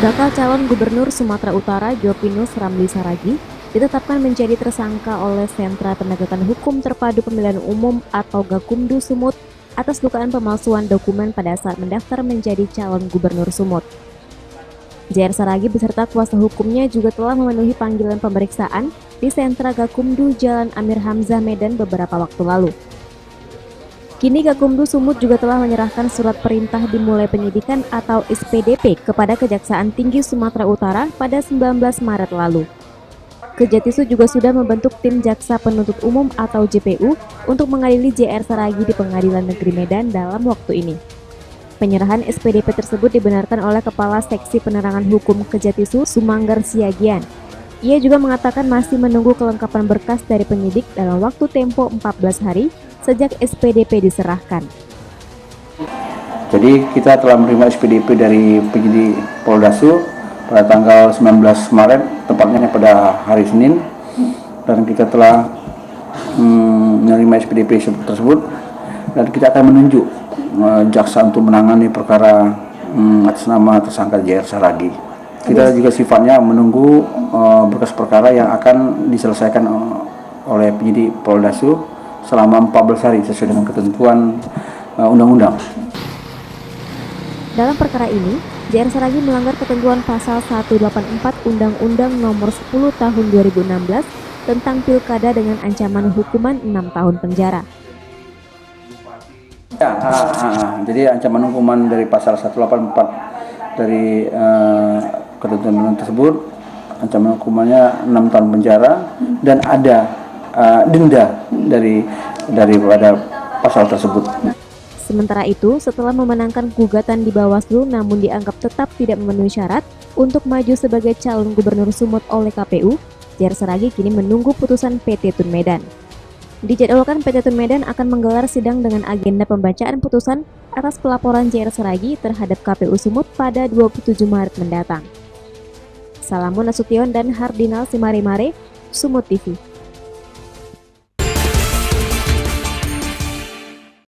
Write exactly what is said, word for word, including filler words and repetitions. Bakal calon gubernur Sumatera Utara Jopinus Ramli Saragih ditetapkan menjadi tersangka oleh Sentra Penegakan Hukum Terpadu Pemilihan Umum atau Gakumdu Sumut atas dugaan pemalsuan dokumen pada saat mendaftar menjadi calon gubernur Sumut. J R Saragih beserta kuasa hukumnya juga telah memenuhi panggilan pemeriksaan di Sentra Gakumdu Jalan Amir Hamzah Medan beberapa waktu lalu. Kini Gakumdu Sumut juga telah menyerahkan surat perintah dimulai penyidikan atau S P D P kepada Kejaksaan Tinggi Sumatera Utara pada sembilan belas Maret lalu. Kejatisu juga sudah membentuk tim Jaksa Penuntut Umum atau J P U untuk mengadili J R Saragih di Pengadilan Negeri Medan dalam waktu ini. Penyerahan S P D P tersebut dibenarkan oleh Kepala Seksi Penerangan Hukum Kejatisu Sumanggar Siagian. Ia juga mengatakan masih menunggu kelengkapan berkas dari penyidik dalam waktu tempo empat belas hari sejak S P D P diserahkan. Jadi kita telah menerima S P D P dari penyidik Poldasu pada tanggal sembilan belas Maret, tepatnya pada hari Senin, dan kita telah hmm, menerima S P D P tersebut, dan kita akan menunjuk eh, jaksa untuk menangani perkara hmm, atas nama tersangka J R Saragih. Kita juga sifatnya menunggu uh, berkas perkara yang akan diselesaikan oleh penyidik Poldasu selama empat belas hari sesuai dengan ketentuan undang-undang. Uh, Dalam perkara ini, J R Saragih melanggar ketentuan pasal seratus delapan puluh empat Undang-Undang Nomor sepuluh Tahun dua ribu enam belas tentang Pilkada dengan ancaman hukuman enam tahun penjara. Ya, ah, ah, jadi ancaman hukuman dari pasal seratus delapan puluh empat dari uh, ketentuan tersebut, ancaman hukumannya enam tahun penjara dan ada uh, denda dari daripada pasal tersebut. Sementara itu, setelah memenangkan gugatan di Bawaslu namun dianggap tetap tidak memenuhi syarat untuk maju sebagai calon gubernur Sumut oleh K P U, J R Saragih kini menunggu putusan P T Tun Medan. Dijadwalkan P T Tun Medan akan menggelar sidang dengan agenda pembacaan putusan atas pelaporan J R Saragih terhadap K P U Sumut pada dua puluh tujuh Maret mendatang. Salamu Nasution dan Hardinal Simare-Mare, Sumut T V.